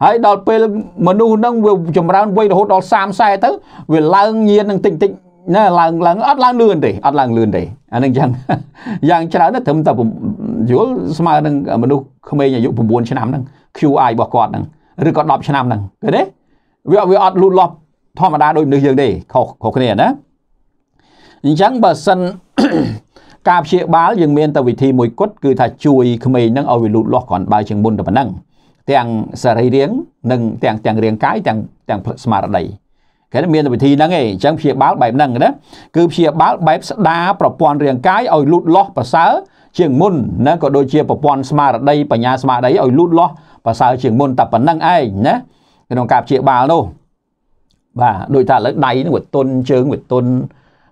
hãy đào pe mà đâu đang vừa chầm ra quay đồ đó sam sai tới về lang nhiên đang tịnh tịnh nó lang ắt lang lươn để ắt lang lươn để anh đang chẳng rằng cho nó thầm tập dỗ smart năng mà nó không ai nhà dụ của buồn năm năng QI bỏ cọt năng rồi còn đọc năm năng cái đấy vì ọt lụt lọp thôi mà đa đôi nửa giường để khổ cái này đó chẳng bờ sân cà phê bá giường miền tàu vị thì mùi quất cứ thà chui không ai năng ở vị lụt lọp còn bài trường môn tập năng tiếng sờ rây riêng năng tiếng tiếng riêng cái tiếng tiếng smart đầy cái miền tàu vị thì năng ấy chẳng phê bá bài năng đó cứ phê bá bài đáประปอนเรียงกายเอาลุดลอภาษาเชียงมุนนะก็โดยเชียประปอนสมาร์ทได้ปัญญาสมาร์ทได้เอาลุดลอภาษาเชียงมุนตับปันนั่งไอ้นะcái đồng cạp chĩa bà đâu và đôi ta lấy đáy nó của tôn chớ của tôn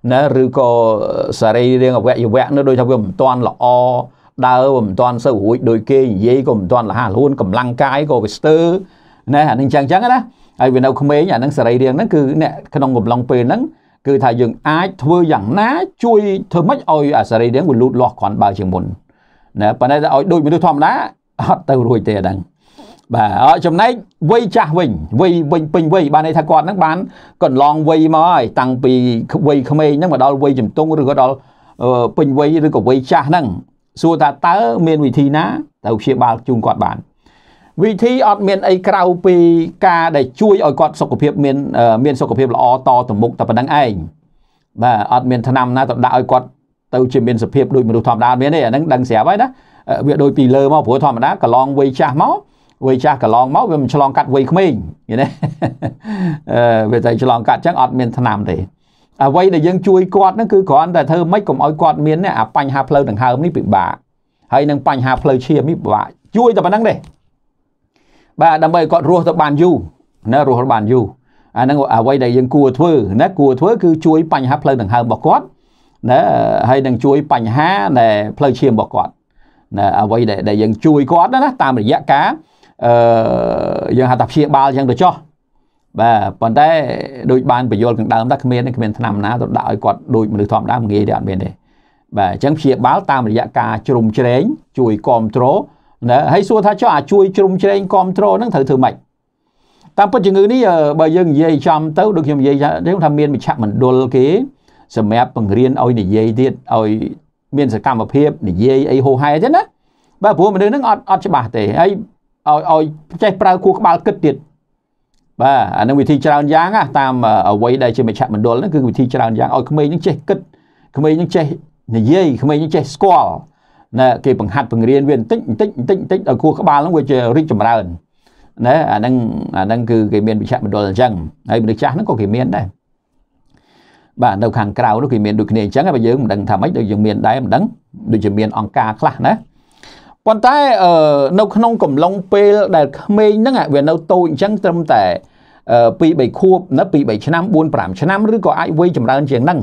nó rư có xà rây riêng ở vẹn nó đôi ta gồm toàn là o đa gồm toàn sâu hụi đôi kê dây gồm toàn là hà luôn cầm lăng cái của stơ nè hẳn hình chàng chắn đó ai vì đâu không mấy nhà năng xà rây riêng nó cứ nè cái đồng gồm lòng bền nó cứ thà dừng ai thưa dặn ná chui thơ mách ôi à xà rây riêng của lụt lọt còn bao trường môn nè bà này ôi đôi mình tôi thòm đá tao rồi tè đằng bà ở trong này vây cha vây bình vây bà này thà còn nắng bán còn long vây mà ơi tăng vì vây không ai nhưng mà đó vây chìm tung rồi có đó bình vây rồi có vây cha năng xua ta tớ miền vị thi ná tàu chia ba chung quạt bản vị thi ở miền ấy cầu pì ca để chui ở quạt sọc của phép miền miền sọc của phép là o to tổng mục tập đăng anh bà ở miền thà nằm na tập đại quạt tàu chìm miền sọc phép đôi mà đồ thòm đa miền này đang xẻ vậy đó việc đôi pì lơ mà phổ thòm đá cả long vây cha máu quay cha cả lon máu về mình cho lon cắt quay không mình vậy đấy về tại cho lon cắt chắc ọt miền nam đấy quay để dân chui quạt nó cứ cònแต่เธอไม่กลมอ้อยกอดเมียนเนี่ยปัญหาเพลิงต่างหากนี่ปิดบ่าให้นั่งปัญหาเพลิงเชียร์มิบ่าช่วยแต่มันนั่งเลยบ่าดำไปกอดรัวตะบานยูนะรัวตะบานยูนั่งว่าไว้ได้ยังกลัวเถื่อนะกลัวเถื่อคือช่วยปัญหาเพลิงต่างหากบอกกอดนะให้นั่งช่วยปัญหาในเพลิงเชียร์บอกกอดนะไว้ได้ยังช่วยกอดนะตามระยะกายังหาตับเชียบาลยังเดือดจ้อแบบตอนได้โดยบานประโยชน์กันตามรักเมียนเมียนถนำนะตัวได้กอดโดยมันถือทอมได้เงี้ยเดือดเป็นเลยแบบจังเชียบาลตามระยะกาจุ่มเชงจุ่ยคอมโตรนะให้ส่วนท้าจ้อจุ่ยจุ่มเชงคอมโตรนั่งถือใหม่ตามปัจจุบันนี้บางยังเย่จำเต้าดูยังเย่ได้ทำเมียนมีฉากเหมือนโดนกี้สมัยปังเรียนเอาหนีเย่เดียดเอาเมียนสกัมมาเพียบหนีเย่ไอโฮไฮใช่ไหมแบบผัวมันเดินนั่งอัดฉบับแต่ไอเอาใจปลาคูกบาลกึดติดบ่าอันนั้นวิธีจราจรตามเอาไว้ได้ใช่ไหมฉะมันโดนนั่นคือวิธีจราจรเอาขมิ้นยังเจ๊กึดขมิ้นยังเจ๊เนี่ยเย่ขมิ้นยังเจ๊สกอลนะเกี่ยวกับหัดกับเรียนเวียนติ๊กเอาคูกบาลนั่นก็จะริจมราอนนะอันนั้นคือเกี่ยวกับวิชามันโดนจังไอ้มันฉะนั้นก็เกี่ยวกับได้บ่าเราขังกล่าวนั่นเกี่ยวกับดูเนี่ยจังไอ้ไปเยอะมันดังทำให้ดูอย่างเมียนได้มันดังดูอย่างเมียนองกาคละนะcòn tại nông nông cầm long pê đại khmer nó ngại về nông tôi chẳng tâm tại ปีใบคูบนับปีใบชนะบุญปรามชนะหรือก็ไอเวจำเริญเชียงนั่ง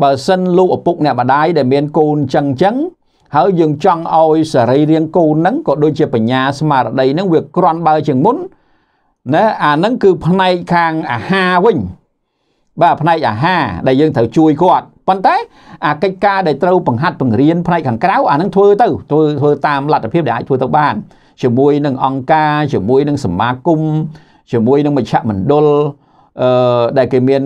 บะซันลูอปุกเนี่ยบะได้แต่เมียนกูนจังจังเฮายังจังเอาสารเรียงกูนั่งก็โดยเฉพาะญาสมาร์ได้นั่งเวียกรอนเบอร์เชียงมุนนะนั่งคือภายคางฮาวิ่งบ้าภายฮาได้ยังเถาช่วยกอดปันเต้ไก่กาได้เต้าปังหัดปังเรียนภายขังกล้าวนั่งทัวเต้าทัวตามหลักอภิบดีทัวเต้าบ้านเฉยมวยนั่งองกาเฉยมวยนั่งสมาคุมเฉยมวยนั่งมิชะมันดลได้เกมีน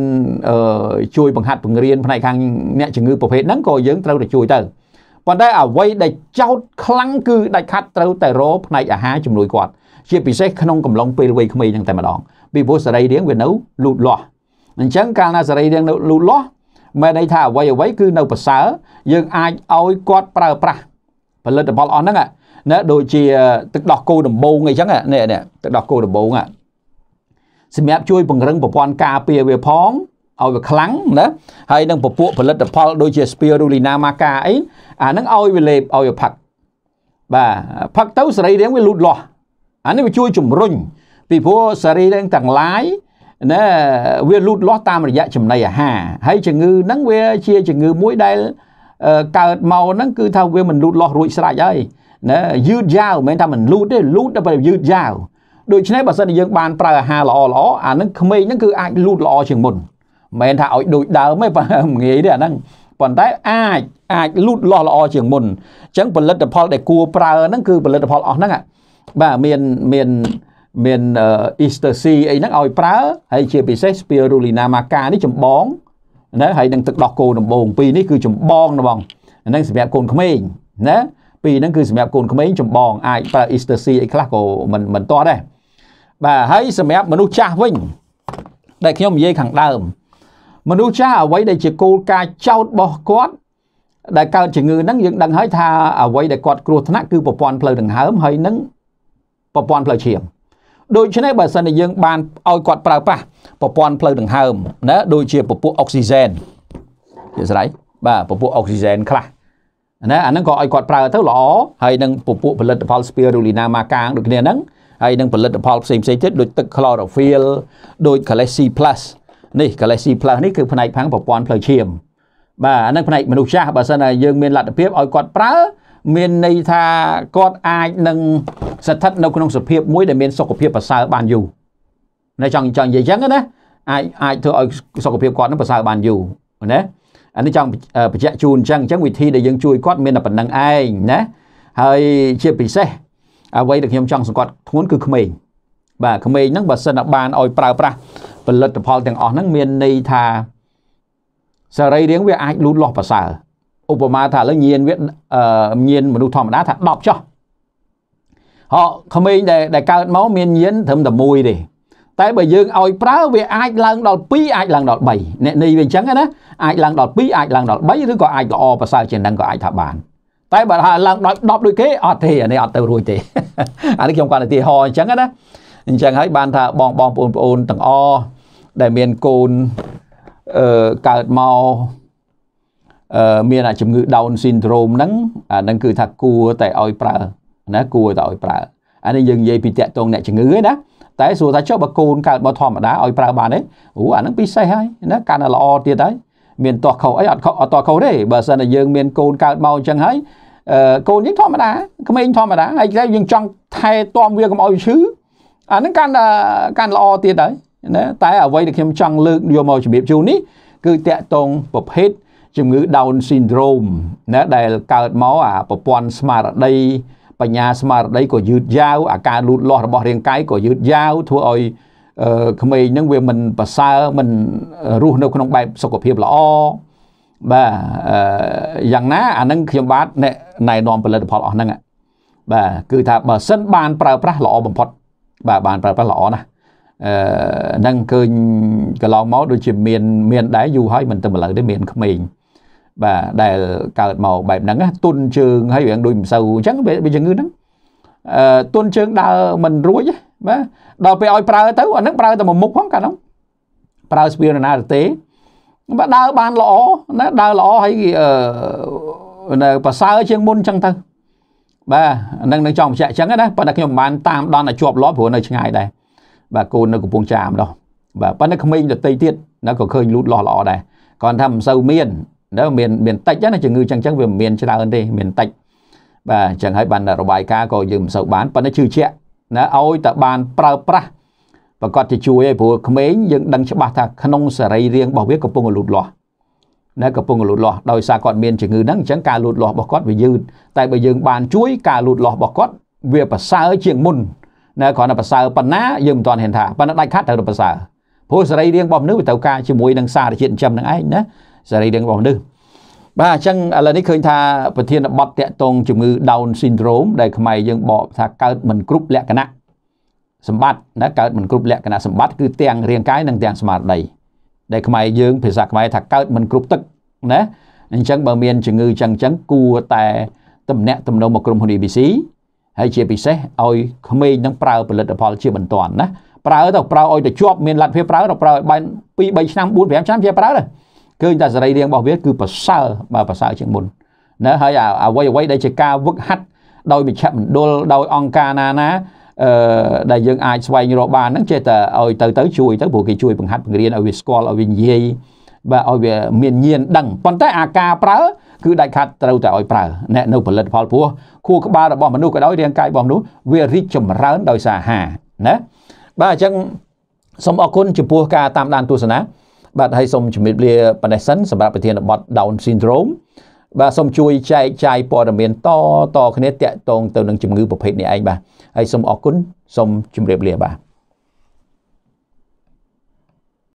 ช่วยปังหัดปังเรียนภายขังเนี่ยเฉยงือประเภทนั่งก็ยังเต้าได้ช่วยเต้าปันได้เอาไว้ได้เจ้าคลังคือได้คัดเต้าแต่รบภายฮาเฉยมวยกอดเชี่ยปีเซ็กขนมกำลังเปรย์ไว้ขมีอย่างแต่มาดองปีโพสไรเดียงเวียนนู้หลุดหล่อหลังจากการน่าสไรเดียงหลุดหล่อไม่ได้ท่าไว้ไว้คือในภาษายังไอเอากอดปลาปลาผลิตบอลอ่อนนั่งอ่ะเนี่ยโดยเชี่ยตึกดอกโกดมโบงไงจังอ่ะเนี่ยตึกดอกโกดมโบงอ่ะสมัยช่วยปงเริงปปอนกาเปียเวพ้องเอาไปคลังนะให้นั่งปะปุ่นผลิตบอลโดยเชี่ยสเปียรูลินามากาไอ้นั่งเอาไปเล็บเอาไปผักบ่าผักเต้าสไรเดียงไว้หลุดหล่ออันนี้ไปช่วยจุ่มรุ่นปีพวกสารีเรื่องต่างหลายนะเวลุดล้อตามระยะจุ่มในห่าให้จะงือนั่งเวเชียจะงือมุ้ยได้เกิดเมานั่งคือทำเวมันลุดล้อรวยสลายได้นะยืดยาวเหมือนทำมันลุดได้ลุดได้ไปยืดยาวโดยใช้ภาษาในยังบานปลาห่าล้ออันนั้นขมิ้นนั่นคือไอ้ลุดล้อเชียงบนเหมือนถ้าเอาโดยดาวไม่ไปเงี้ยเด้อนั่งปอนได้ไอ้ลุดล้อเชียงบนจังผลิตพอแต่กลัวปลานั่นคือผลิตพอออกนั่งอ่ะบ่าเมียนอิสเตอร์ซีไอ้นักเอาปลาให้เชียร์ปีเซสเปียรูลินามากานี่จมบ้องนะให้ดังตึกดอกโกนบงปีนี่คือจมบ้องนะบองนั่งสมัยโกนขมิ้นนะปีนั่นคือสมัยโกนขมิ้นจมบ้องไอ้ปลาอิสเตอร์ซีไอ้คลาโกมันต่อได้บ่าให้สมัยมนุษย์ชาวิ่งได้ขย่มเย่ขังเดิมมนุษย์ชาเอาไว้ได้เชียร์โกนกาเจ้าบ่อกอดได้การเชียร์เงินนั่งยังดังให้ทาเอาไว้ได้กอดกลัวธนะคือปปอนเพลิดังเฮิมให้นั่งปปอนเพลเฉียงโดยใช้ในบริษัทในยังบานเอากอดเปล่าป่ะปปอนเพลิงถึงเฮิมนะโดยเชียร์ปปุ่ออกซิเจนเดี๋ยวสไลด์บ่าปปุ่ออกซิเจนค่ะนะอันนั้นก็เอากอดเปล่าเท่าหล่อให้ดังปปุ่ผลิตภัณฑ์สเปียรูลินามากางโดยเนี่ยนั้นให้ดังผลิตภัณฑ์เซมเซติสโดยตึกคลอโรฟิลโดยคาเลซีพลัสนี่คาเลซีพลัสนี่คือภายในพังปปอนเพลิงเฉียงบ่าอันนั้นภายในมนุษย์ชาบริษัทในยังมีหลักเพียบเอากอดเปล่าเมียนในทากอดไอหนึ่งสัตว์นกนกสเพียบมุ้ยแต่เมียนสกเพียบภาษาบานอยู่ในจังใหญ่จังนะไอเธอเอาสกเพียบกอดนั้นภาษาบานอยู่นะอันนี้จังประจักษ์จูนจังวิธีได้ยังช่วยกอดเมียนแบบนั้นไอนะให้เชี่ยปีเซ่เอาไว้ถึงยมจังสกอดทุนคือขมิ้นบ่าขมิ้นนั่งภาษาบานอ่อยปลาปลาเป็นเลือดพอลแต่งออกนั่งเมียนในทาสไลเลี้ยงเวไอรู้หลอกภาษาอุปมาถ้าแล้วเงียนเวียนมนุษย์ธรรมดาถ้าดอกจ้ะเขาไม่ได้การเมาเมียนเย็นถึงแต่มวยดิแต่บางอย่างเอาปลาเวียไอหลังดอกปีไอหลังดอกใบเนี่ยในเวียนจังนะไอหลังดอกปีไอหลังดอกใบหรือก็ไอก็อภาษาเชียงดังก็ไอถ้าบานแต่บางท่าหลังดอกด้วยเกออเทอันนี้อเตอรวยเตอันนี้เกี่ยวกับอะไรที่หอยจังนะจังให้บานถ้าบองปนต่างอได้เมียนโกนการเมาเมียนอาจจะมือ Down Syndrome นั้นนั่นคือถ้ากลัวแต่เอาปลานะกลัวแต่เอาปลาอันนี้ยังเยปีเตะตรงเนี่ยจะงื้อนะแต่ส่วนถ้าชอบบักโกนการมาทอมมาได้เอาปลาบานเนี่ยอันนั้นปีใส่ให้นะการละออเตี้ยได้เมียนต่อเขาไอ้ต่อเขาได้บางส่วนยังเมียนโกนการเมาจังให้โกนยิ่งทอมมาได้ก็ไม่ยิ่งทอมมาได้ไอ้ได้ยังจังไทยตอมเวียกับเอาชื้ออันนั้นการละออเตี้ยได้นะแต่เอาไว้เด็กยังจังเลือกโยมเอาจะเบียบจูนี้คือเตะตรงประเภทจงือ Down Syndrome นะได้เกิดมาปปอนสมาร์ตได้ปัญญาสมาร์ตได้ก็ยืดยาวอาการหลุดลอดบ่เรียงไกลก็ยืดยาวทั่วอ่อยขมิ้นนั่งเวมันภาษามันรู้ในขนมใบสกปรกละอ้อบ่าอย่างน้าอันนั้นเขียนบาทเนี่ยนายนอมเป็นเลดพอลอ่อนนั่งอ่ะบ่าคือถ้าบ่เส้นบานปลาปลาละอ้อบ่พอดบ่าบานปลาปลาละอ้อนะนั่งคืนกระลองเมาโดยเฉพาะเมียนได้อยู่ให้มันเต็มเลยได้เมียนขมิ้นบ่าได้เกิดมาแบบนั้นตุนเชิงให้อย่างดูมเสาจังเป็นอย่างนั้นตุนเชิงดาวมันรวยนะดาวไปเอาปลาเต้าอันนั้นปลาแต่มันมุกพร้อมกันน้องปลาสเปียร์นาเต้ดาวบานหล่อนะดาวหล่อให้ภาษาเชียงมุนจังเต้าบ่านั่งจอมเฉะจังนะปนักยมบานตามตอนไหนจวบล้อผัวในช่างไงได้ và cô nó cũng buông chạm đâu và bắt nó không minh được tây tiết nó có khơi lút lò lò này còn thăm sâu miền đó miền tách chắc là chừng ngư chẳng chắc về miền cho ta hơn đi miền tách và chẳng hay bàn là bài ca coi dùm sâu bán và nó chư chẹ nó ôi tại bàn pra pra và còn thì chú ấy của không ấy nhưng đang cho bà thật không sẽ rây riêng bảo biết có bông ở lụt lò nó có bông ở lụt lò đòi xa còn miền chỉ ngư nắng chẳng cả lụt lò bỏ cót về dư tại bởi dừng bàn chuối cả lụt lò bỏ cót việc bà xa ở chiếng môn nó còn là bà xa ở bà ná dùm toàn hiện thả bà nó đánh khát ở bà xa phố sẽ rây riêng bóng nước với tàu ca chứ mùi đang xa để chuyện chầm nắng ấy nhé sẽ rây riêng bóng nước và chẳng là nít khơi thà bà thiên là bọt tệ tông chủng ngư Down Syndrome đây không may dừng bỏ thà cao mình group lẹ cái nặngสมบัตินะเกิดมันกรุบแหลกขณะสมบัติคือเตียงเรียงกายนั่งเตียงสมาร์ทได้ได้ขมายยืงภาษาขมายถักเกิดมันกรุบตึกนะจังบางเมียนจังงือจังจังกูแต่ตำแหน่งตำแหน่งมากรุมหุ่น EBC ให้เชียร์พิเศษเอาขมายนั่งเปล่าผลิตพอเชียร์บรรทอนนะเปล่าต่อเปล่าเอาแต่ชอบเมียนหลัดเพียเปล่าต่อเปล่าใบปีใบช้ำบุญแผลช้ำเชียร์เปล่าเลยคือแต่สไลเดียงบอกว่าคือภาษามาภาษาเชียงบุญนะให้เอาไว้ได้เชียร์ก้าววึกฮัดโดยมีแชมป์โดยองคานานะđại dương ai xoay như ba nó chơi tờ ôi tới tới chui tới bộ kỳ chui bằng hạt bằng riêng ở về school ở về gì và ở về miền nhiên đằng còn tới AK prá cứ đại khát trâu tại ôi prá nè nấu phần lật pháo pua khu các ba là bom mà nuôi cái đói riêng cay bom nuôi về rít chầm rán đòi xả hà nè ba chân xong ở côn chụp pua ca tam đan tu sơn á bạn hay xong chụp miệt bia bạn đại sấn sầm bạc bạc thiên bọt Down Syndrome và xong chui chạy chạy bỏ đầm miền to to cái nét tẹt tông từ nâng chụp ngư bộ phết này anh bàไอ้สมออกคุณสมจุ่มเรียบเรียบบ่า